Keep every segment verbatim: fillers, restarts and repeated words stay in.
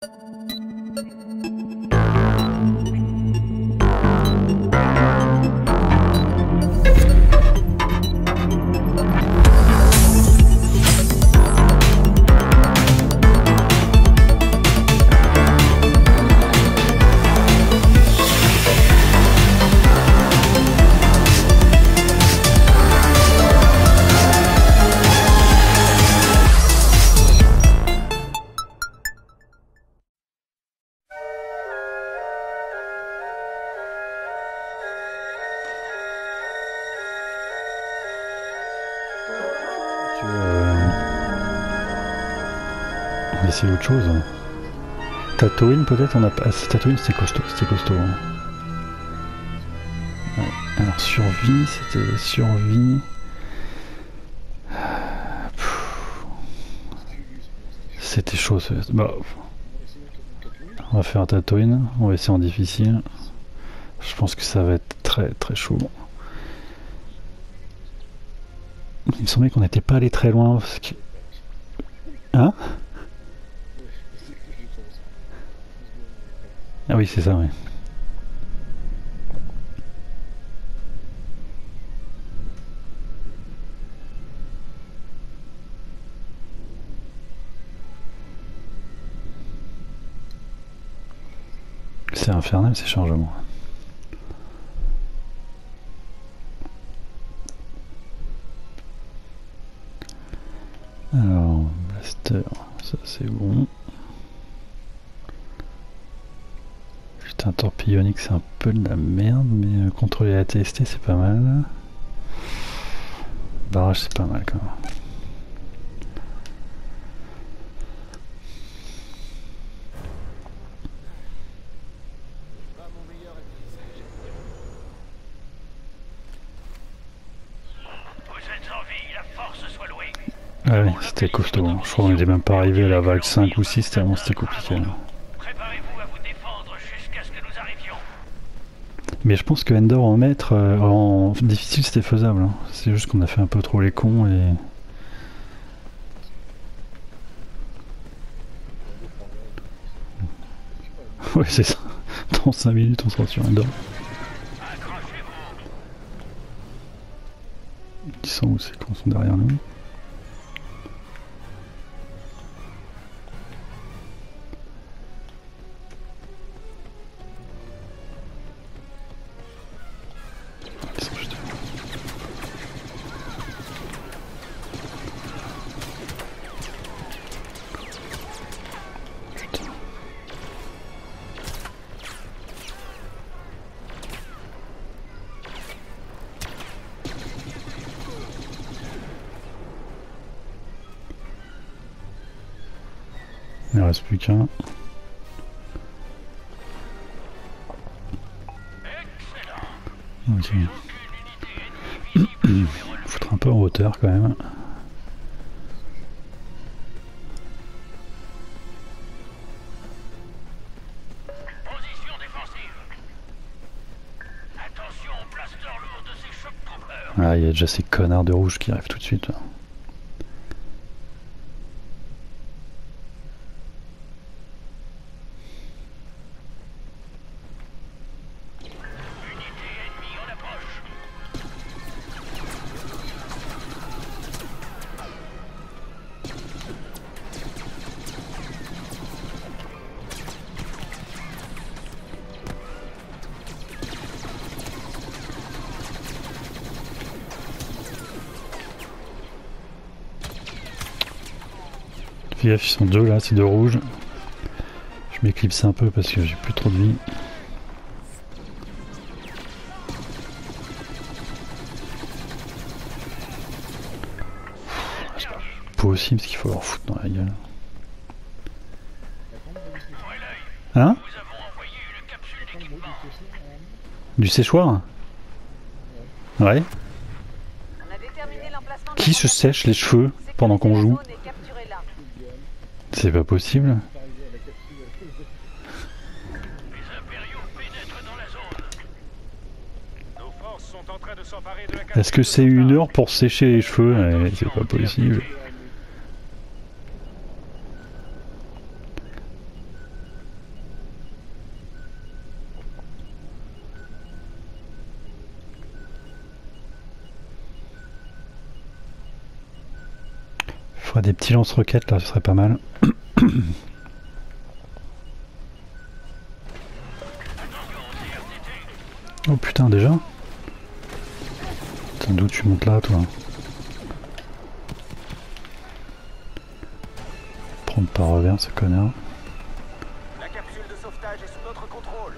On va essayer autre chose. Tatooine peut-être on a pas. Tatooine c'était costaud, c'était costaud. Hein. Ouais. Alors survie, c'était survie. C'était chaud ce. Bah. On va faire Tatooine, on va essayer en difficile. Je pense que ça va être très très chaud. Il me semblait qu'on n'était pas allé très loin. Parce que... Hein? Ah oui, c'est ça, oui. C'est infernal ces changements. Alors, blaster, ça c'est bon. Un torpille Ionic c'est un peu de la merde, mais euh, contrôler la T S T c'est pas mal. Barrage c'est pas mal quand même. Ah oui, c'était costaud, hein. Je crois qu'on n'était même pas arrivé à la vague cinq ou six tellement c'était compliqué. Hein. Mais je pense que Endor en maître, euh, en difficile c'était faisable, hein. C'est juste qu'on a fait un peu trop les cons et... Ouais c'est ça, dans cinq minutes on sera sur Endor. Ils sont où ces cons, sont derrière nous. Il ne reste plus qu'un. Ok. Foutre un peu en hauteur quand même. Position défensive. Attention au blaster lourd de ces chocs troopers. Ah, il y a déjà ces connards de rouge qui arrivent tout de suite. Ils sont deux là, c'est deux rouges. Je m'éclipse un peu parce que j'ai plus trop de vie. C'est pas possible ce qu'il faut leur foutre dans la gueule. Hein? Du séchoir? Ouais. Qui se sèche les cheveux pendant qu'on joue? C'est pas possible. Est-ce que c'est une heure pour sécher les cheveux? Ouais, c'est pas possible. Je ferais des petits lance-roquettes là, ce serait pas mal. Oh putain, déjà? Putain, d'où tu montes là, toi? Prendre par revers, ce connard. La capsule de sauvetage est sous notre contrôle.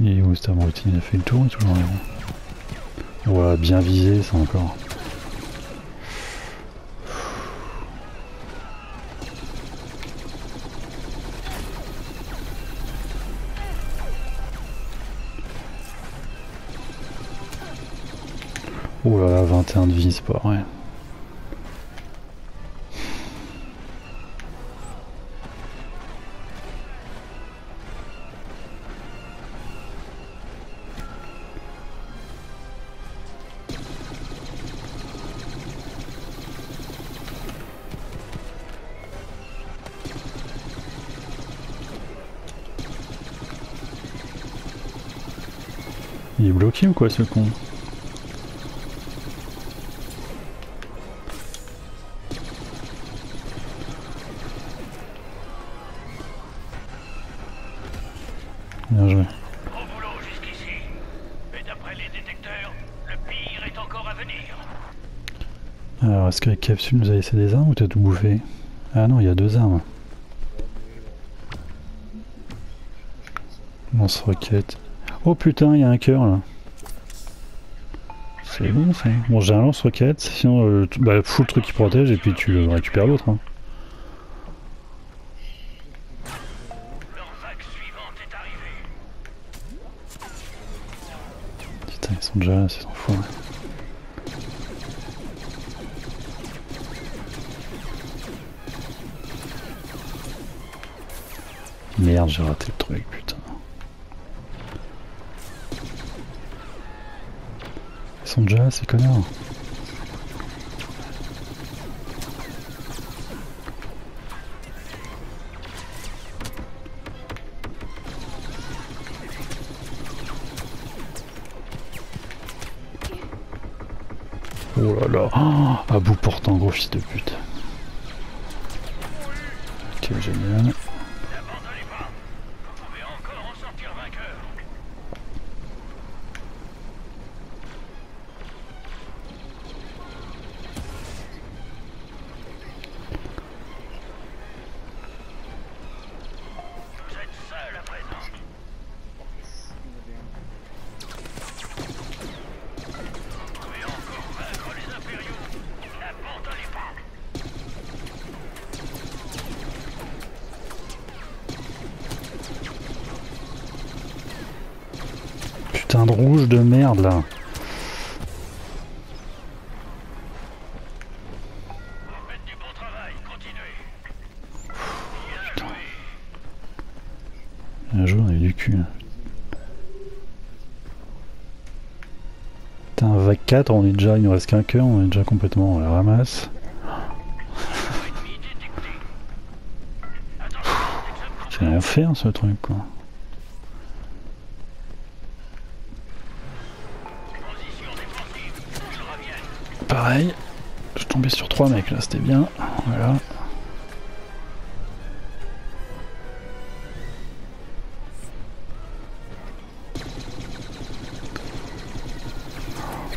Il est où cette routine? Il a fait le tour, il est toujours en héros. Voilà, bien visé ça encore. Oh là là, vingt et un de vie, c'est pas vrai. Il est bloqué ou quoi ce con? Bien joué. Gros boulot jusqu'ici. Mais d'après les détecteurs, le pire est encore à venir. Alors, est-ce que la capsule nous a laissé des armes ou t'as tout bouffé? Ah non, il y a deux armes. Lance-roquette. Oh putain, il y a un cœur là. C'est bon ça. Bon, j'ai un lance-roquette, sinon euh, bah, fous le truc qui protège et puis tu euh, récupères l'autre. Hein. Putain, ils sont déjà là, c'est sans fou. Hein. Merde, j'ai raté le truc, putain. Déjà ces connards. Oh là là, oh, à bout portant, gros fils de pute. Ok, génial. Putain de rouge de merde là. Bien joué, on a eu du cul là. Putain, vague quatre, on est déjà, il nous reste qu'un cœur, on est déjà complètement, on la ramasse. C'est un enfer ce truc quoi. Pareil, je tombais sur trois mecs là, c'était bien, voilà.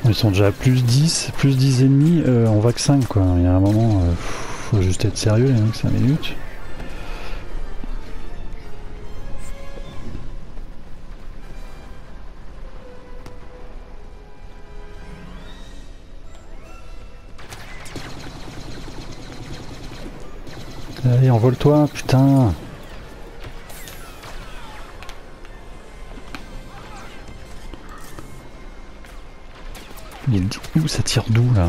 Ils sont déjà à plus dix, plus dix ennemis euh, en vague cinq quoi, il y a un moment, euh, faut juste être sérieux les mecs, cinq minutes. Allez, envole-toi, putain! Il est où? Ça tire d'où, là?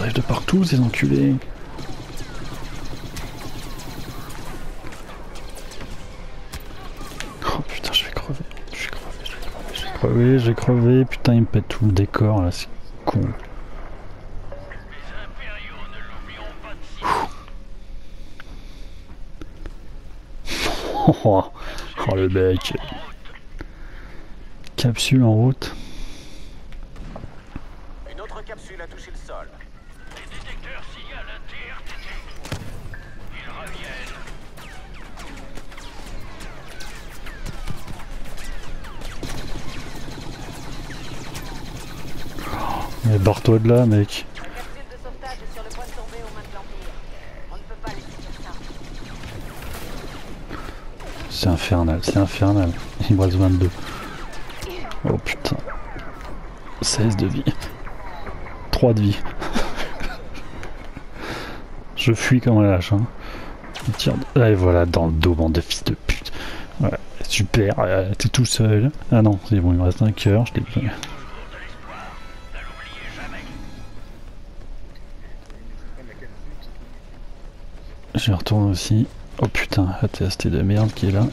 ils arrivent de partout, ces enculés. Oh putain, je vais crever, je vais crever, je vais crever, je vais crever, je vais crever. Putain, ils me pètent tout le décor là, c'est con. Oh, oh le bec. Capsule en route. Une autre capsule a touché le sol. Les détecteurs signalent un T S T. Ils reviennent. Oh, mais barre-toi de là, mec. C'est infernal, c'est infernal. Il me reste vingt-deux. Oh putain. seize de vie. trois de vie. Je fuis comme un lâche. Hein. Tire de... Allez, voilà, dans le dos, bande de fils de pute. Voilà, super, euh, t'es tout seul. Ah non, c'est bon, il me reste un cœur, je l'ai pris. Je retourne aussi. Oh putain, la T S T de merde qui est là.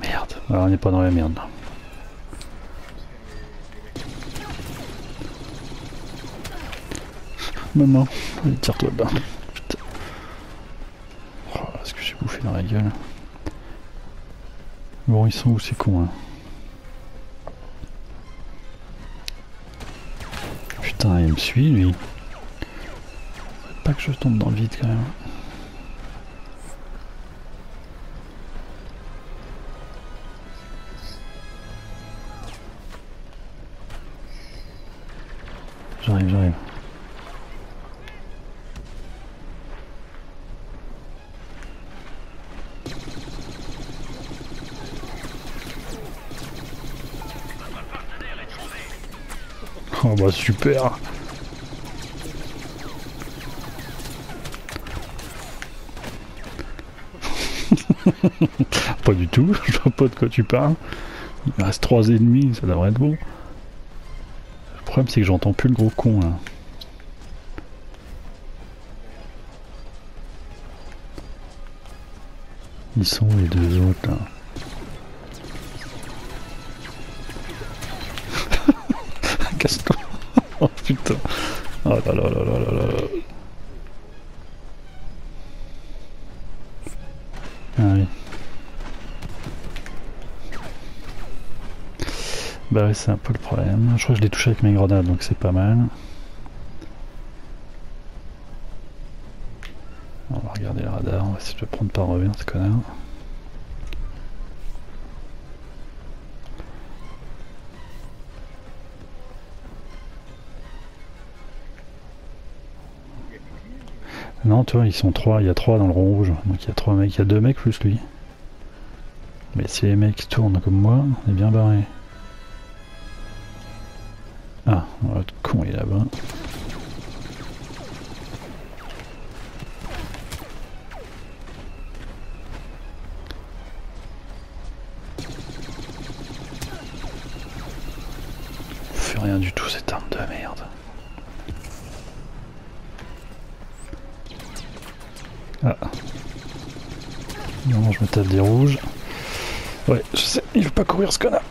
Merde, alors on n'est pas dans la merde. Maman, allez, tire-toi dedans. Putain. Oh, ce que j'ai bouffé dans la gueule. Bon, ils sont où ces cons hein? Putain, il me suit lui. Pas que je tombe dans le vide quand même. J'arrive, j'arrive. Oh bah super. Pas du tout, je vois pas de quoi tu parles. Il reste trois ennemis, ça devrait être bon. Le problème c'est que j'entends plus le gros con là. Ils sont les deux autres là. Oh putain. Oh là là là là là là là. Ah oui. Bah oui, c'est un peu le problème. Je crois que je l'ai touché avec mes grenades, donc c'est pas mal. On va regarder le radar, on va essayer de le prendre par revers, ce connard. Non, tu vois, ils sont trois, il y a trois dans le rond rouge, donc il y a trois mecs, il y a deux mecs plus lui. Mais si les mecs tournent comme moi, on est bien barré. Ah, l'autre con il est là-bas. On fait rien du tout cette arme de merde. Ah. Non, je me tape des rouges. Ouais, je sais, il veut pas courir ce connard.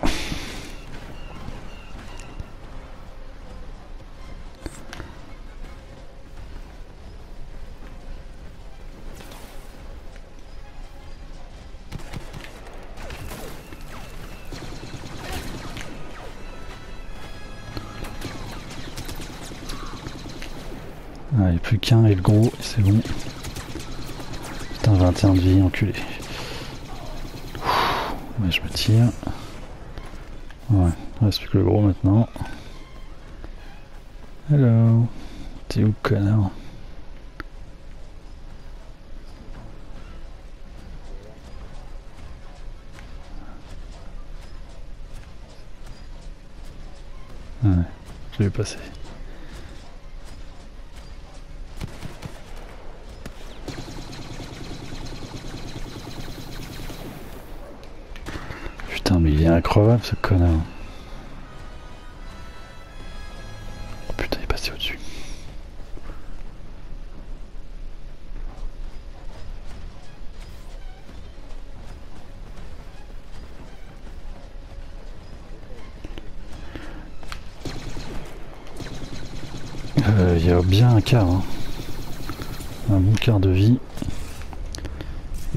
Ah, il n'y a plus qu'un et le gros, c'est bon. vingt et un de vie, enculé. Ouh, mais je me tire. Ouais, il reste plus que le gros maintenant. Hello. T'es où, connard? Ouais, je l'ai passé. Incroyable ce connard. euh, y a bien un quart, hein. Un bon quart de vie.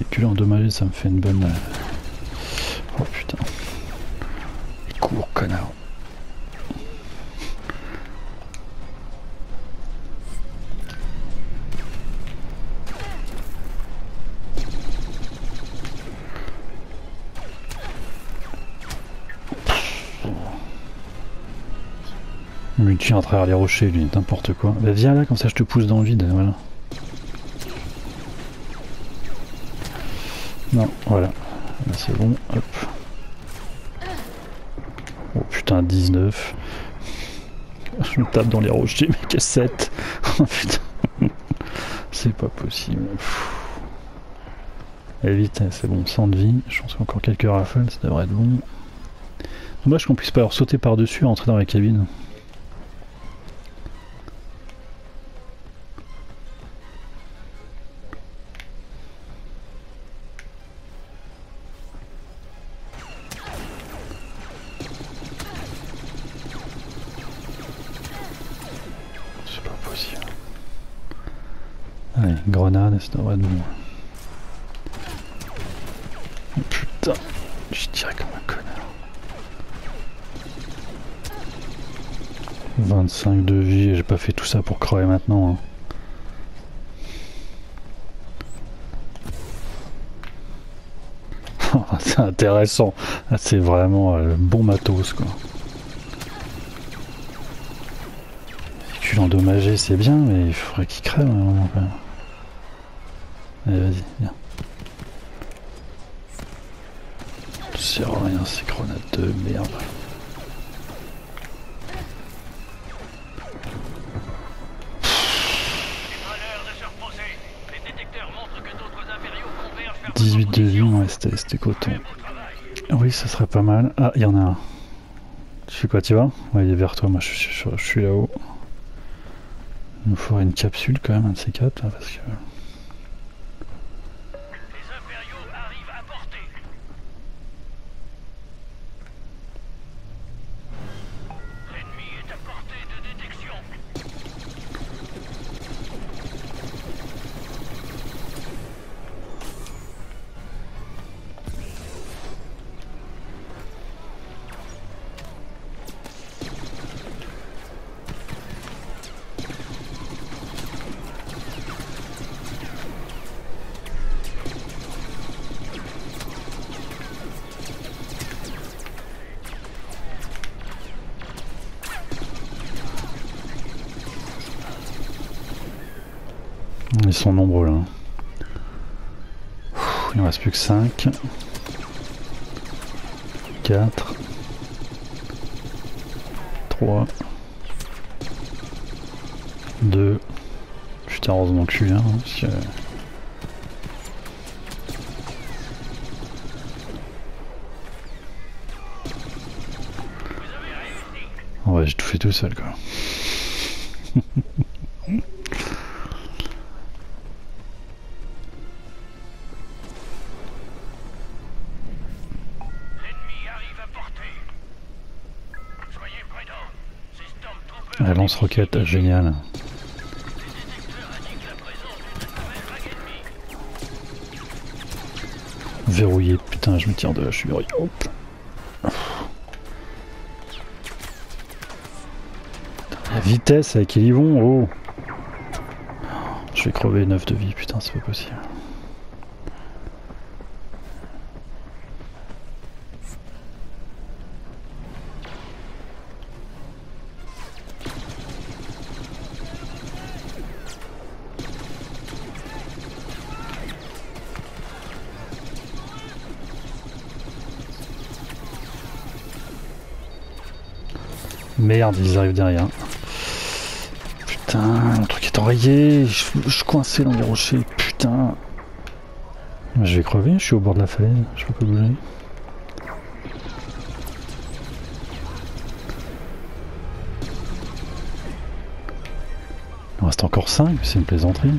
Et puis là, endommagé, ça me fait une bonne... Oh putain. Il court, connard. Il tient à travers les rochers, lui, n'importe quoi. Bah viens là, comme ça je te pousse dans le vide, voilà. Non, voilà. Là c'est bon, hop. Oh putain, dix-neuf. Je me tape dans les rochers, mec, à sept. Oh putain. C'est pas possible. Allez vite, c'est bon, cent de vie. Je pense qu'il y a encore quelques rafales, ça devrait être bon. Dommage qu'on puisse pas leur sauter par-dessus et entrer dans la cabine. Allez, grenade, ça devrait être bon. Oh putain, je tirais comme un connard. vingt-cinq de vie, j'ai pas fait tout ça pour crever maintenant. Hein. Oh, c'est intéressant. C'est vraiment euh, le bon matos, quoi. Véhicule endommagé, c'est bien, mais il faudrait qu'il crève, hein, vraiment, quand même. Allez, vas-y, viens. C'est rien, ces grenades de merde. dix-huit de vie, ouais, c'était coton. Oui, ça serait pas mal. Ah, il y en a un. Tu fais quoi, tu vas? Ouais, il est vers toi, moi je, je, je, je suis là-haut. Il nous faudrait une capsule quand même, un de ces quatre, là, parce que... Ils sont nombreux là. Il ne reste plus que cinq. quatre. trois. deux. Putain, heureusement que je suis là. Hein, parce que... Ouais, j'ai tout fait tout seul, quoi. La lance-roquette, génial. Verrouillé, putain, je me tire de la chevelure. Hop. La vitesse avec qui ils vont, oh. Je vais crever neuf de vie, putain, c'est pas possible. Merde, ils arrivent derrière. Putain, le truc est enrayé. Je suis coincé dans les rochers. Putain. Je vais crever, je suis au bord de la falaise. Je peux pas bouger. Il en reste encore cinq, c'est une plaisanterie.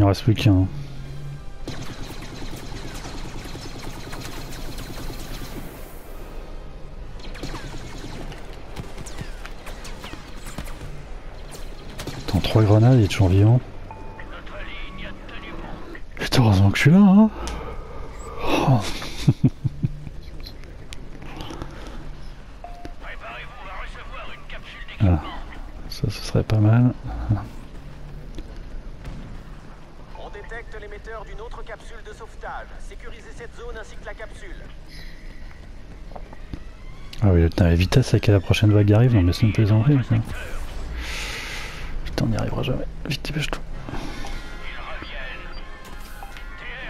Il en reste plus qu'un. Attends, trois grenades, il est toujours vivant. Putain, heureusement que je suis là, hein. Oh. Voilà. Ça, ce serait pas mal. On détecte l'émetteur d'une autre capsule de sauvetage. Sécurisez cette zone ainsi que la capsule. Ah oui, putain, la vitesse à laquelle la prochaine vague arrive, non mais c'est une plaisanterie. Putain, on n'y arrivera jamais. Vite, dépêche-toi.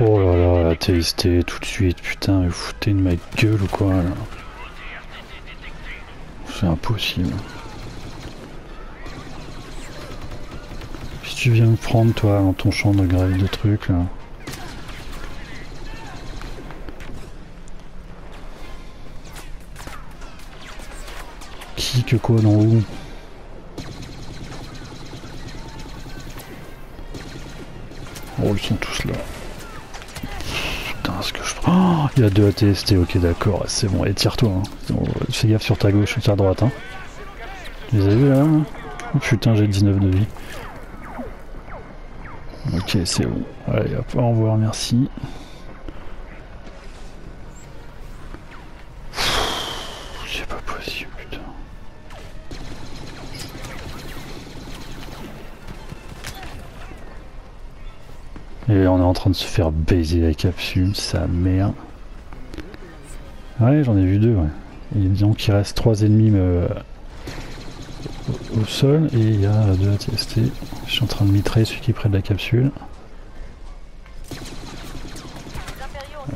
Oh là là, la T S T tout de suite, putain, vous foutez de ma gueule ou quoi là? C'est impossible. Si tu viens me prendre toi dans ton champ de grève de trucs là. Qui que quoi d'en haut? Oh, ils sont tous là. Que je... Oh, il y a deux A T S T, ok d'accord, c'est bon, et tire-toi, hein. Fais gaffe sur ta gauche, sur ta droite, hein. Tu les as vus là? Oh, putain, j'ai dix-neuf de vie. Ok, c'est bon. Allez, hop, au revoir, merci. C'est pas possible, putain. Et on est en train de se faire baiser la capsule, sa mère. Ouais, j'en ai vu deux, ouais. Et disons qu'il reste trois ennemis euh, au, au sol, et il y a deux A T S T. Je suis en train de mitrer celui qui est près de la capsule.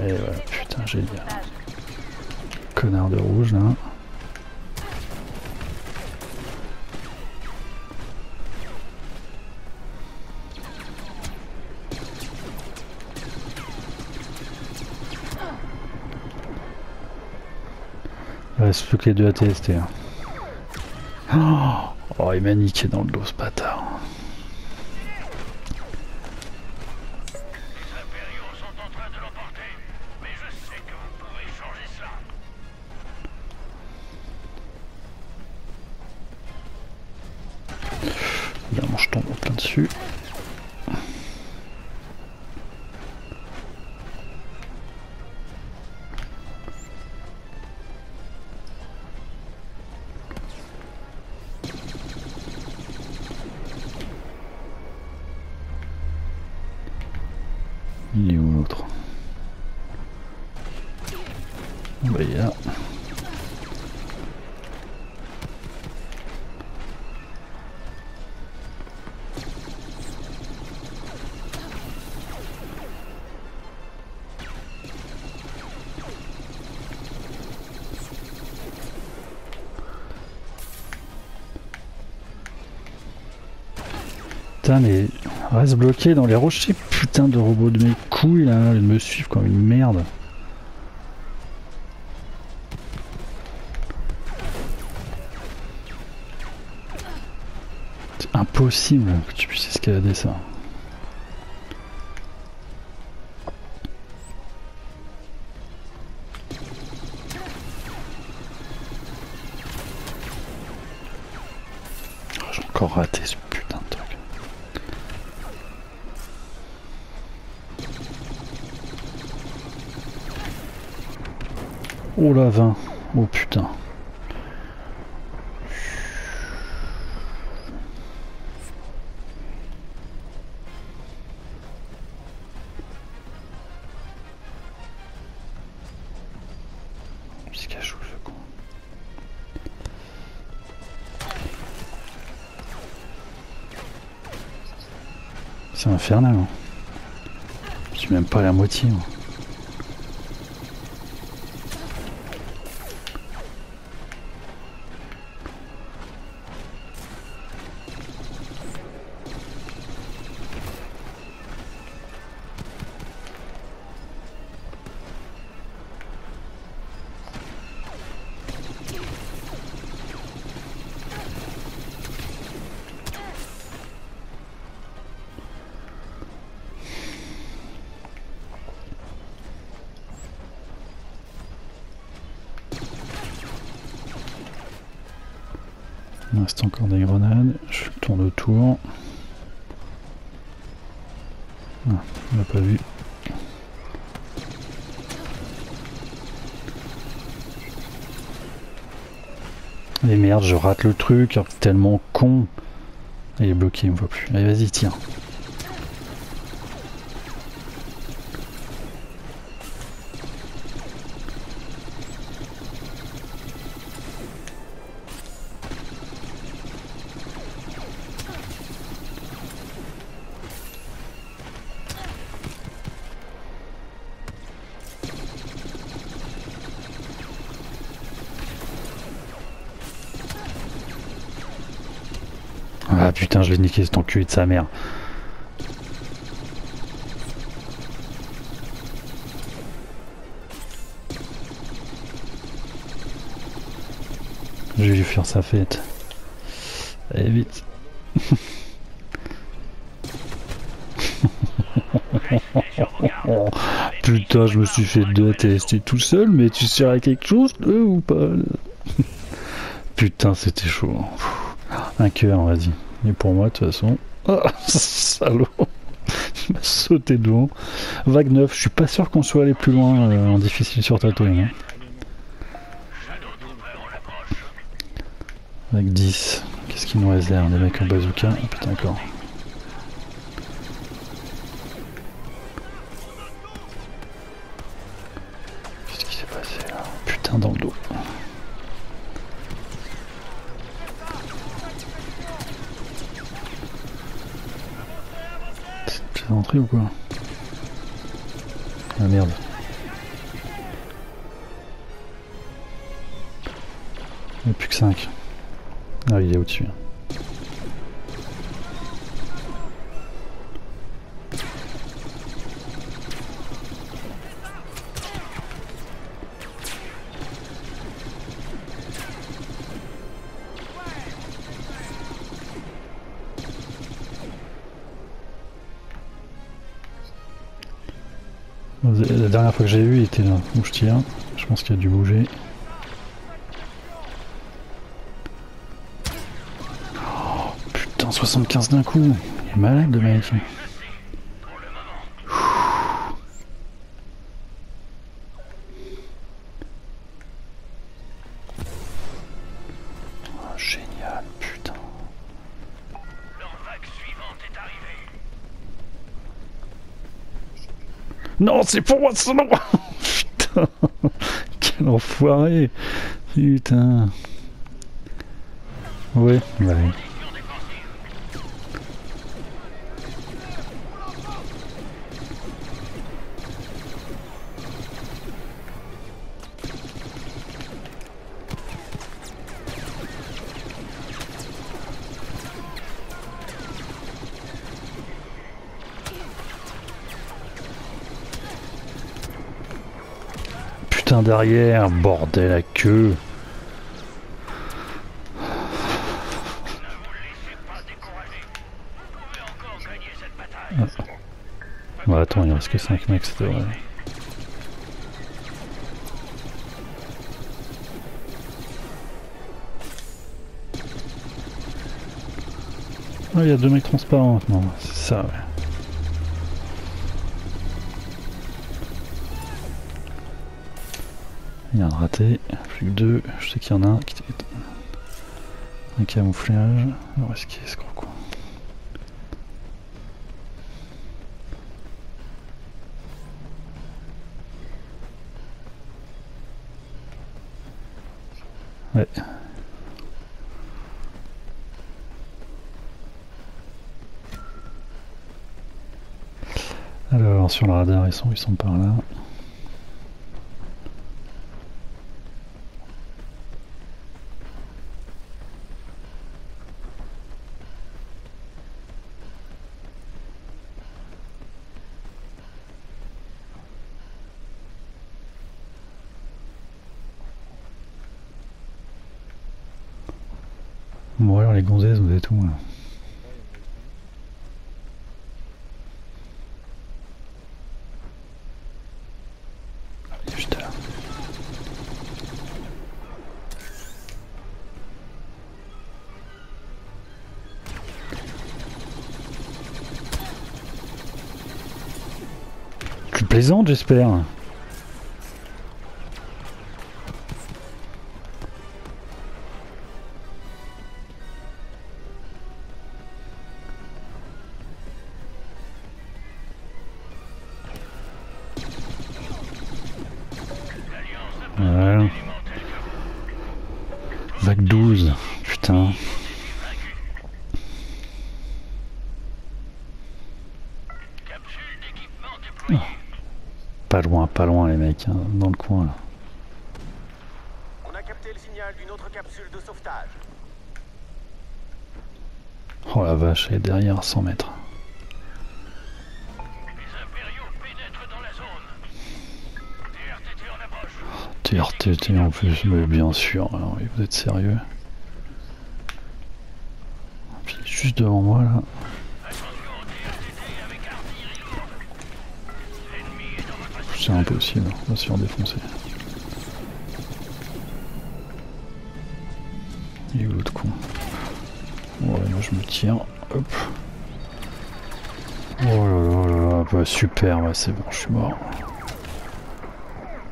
Et voilà, ouais, putain, génial. Connard de rouge, là. Reste plus que les deux A T S T. Hein. Oh, il m'a niqué dans le dos ce bâtard. Là, moi je tombe en plein dessus. Il est où l'autre? Bah il est là. Putain mais... reste bloqué dans les rochers, putain de robot de mes couilles là, ils me suivent comme une merde. C'est impossible que tu puisses escalader ça. J'ai encore raté ce putain de truc. Oh la vingt, oh putain. Piscachou, ce con. C'est infernal. Hein. Je suis même pas à la moitié. Hein. Il reste encore des grenades. Je tourne autour. Ah, on l'a pas vu. Et merde, je rate le truc, tellement con. Il est bloqué, il me voit plus. Allez, vas-y, tiens. Ah putain, je vais niquer cet enculé de sa mère. Je vais lui faire sa fête. Allez vite. Putain, je me suis fait deux A T S T tout seul, mais tu sers à quelque chose, euh, ou pas? Putain, c'était chaud. Un cœur, vas-y. Et pour moi, de toute façon. Oh, salaud. Il m'a sauté devant. Vague neuf, je suis pas sûr qu'on soit allé plus loin euh, en difficile sur Tatooine. Hein. Vague dix. Qu'est-ce qu'il nous réserve? Des mecs en bazooka. Oh, putain, encore. Qu'est-ce qui s'est passé là? Putain, dans le dos. Entrée ou quoi? Ah merde. Il n'y a plus que cinq. Ah il est au-dessus. La dernière fois que j'ai vu, il était là où je tire. Je pense qu'il a dû bouger. Oh, putain, soixante-quinze d'un coup. Il est malade de mec. Non, c'est pour moi, c'est non. Putain, quel enfoiré. Putain. Ouais, ouais. Derrière, bordel à queue. Ah. Bah attends, il reste que cinq mecs, c'était vrai. Ah, il y a deux mecs transparents maintenant, c'est ça, ouais. Il y a un raté, plus que deux, je sais qu'il y en a un qui est un camouflage. Alors est-ce qu'il est ce gros con? Ouais. Alors sur le radar ils sont ils sont par là. Bon alors les gonzesses, vous êtes où là? Juste là. plaisante, j'espère. Voilà. Vague douze, putain. Oh. Pas loin, pas loin les mecs, hein, dans le coin là. On a capté le signal d'une autre capsule de sauvetage. Oh la vache, elle est derrière à cent mètres. T S T en plus, mais bien sûr, alors vous êtes sérieux. Puis juste devant moi là. C'est impossible, on va se faire défoncer. Il est où l'autre con? Ouais, là je me tire, hop. Oh là là là, bah, super, ouais, c'est bon, je suis mort.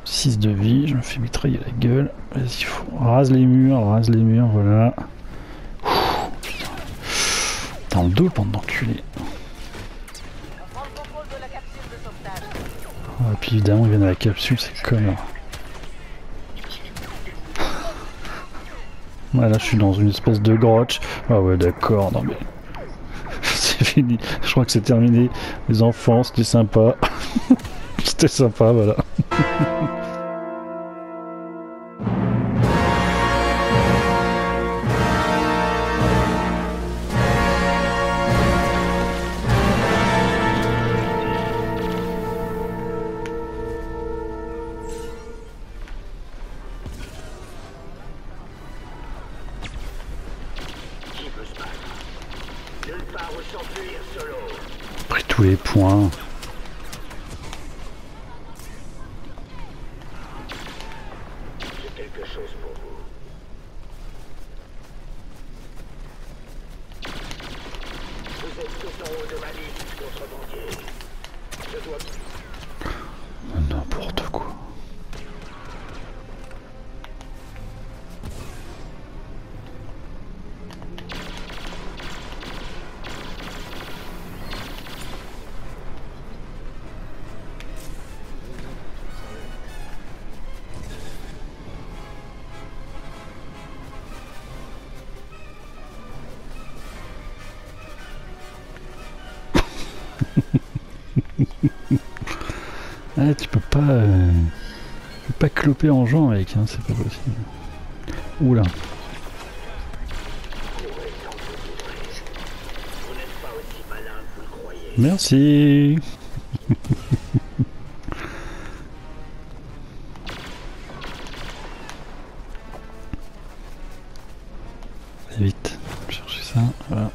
six de vie, je me fais mitrailler la gueule. Vas-y, faut... rase les murs, rase les murs, voilà. Ouh, putain. Dans le dos, bande d'enculés. Ah, et puis évidemment, ils viennent à la capsule, c'est connard. Ouais, là, je suis dans une espèce de grotte. Ah ouais, d'accord, non mais... c'est fini, je crois que c'est terminé. Les enfants, c'était sympa. C'était sympa, voilà. Pris tous les points. N'importe quoi. Ah, tu peux pas euh, tu peux pas cloper en jouant avec, hein, c'est pas possible. Oula. Merci. Allez, vite, chercher ça, voilà.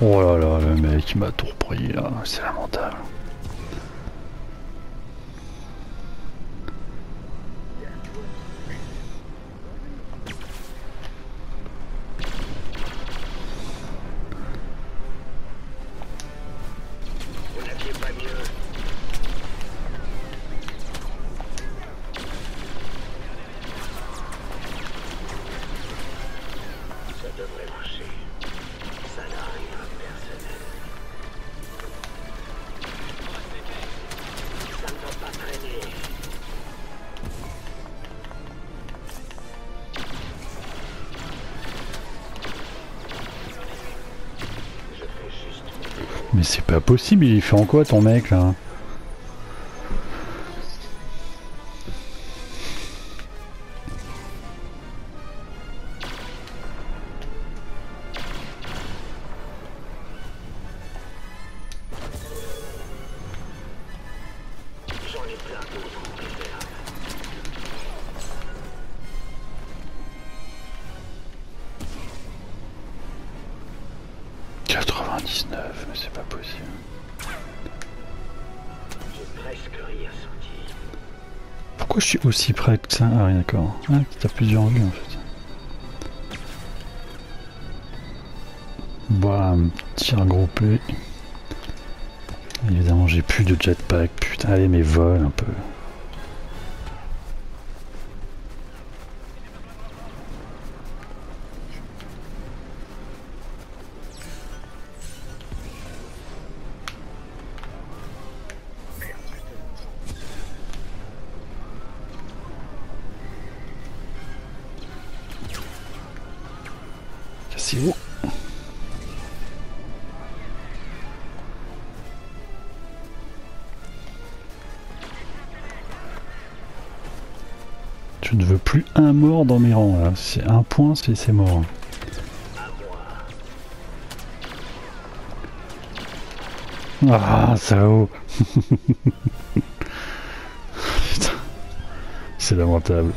Oh là là, le mec m'a tout repris là, c'est lamentable. Mais c'est pas possible, il est fait en quoi ton mec là? quatre-vingt-dix-neuf, mais c'est pas possible. J'ai presque rien senti. Pourquoi je suis aussi près que ça? Ah oui, d'accord. Ah, t'as plusieurs vues en fait. Bam, tir groupé. Évidemment, j'ai plus de jetpack. Putain, allez, mais vole un peu. Cassez-vous. Je ne veux plus un mort dans mes rangs là, c'est un point, c'est mort. Ah, ça haut. Putain, c'est lamentable.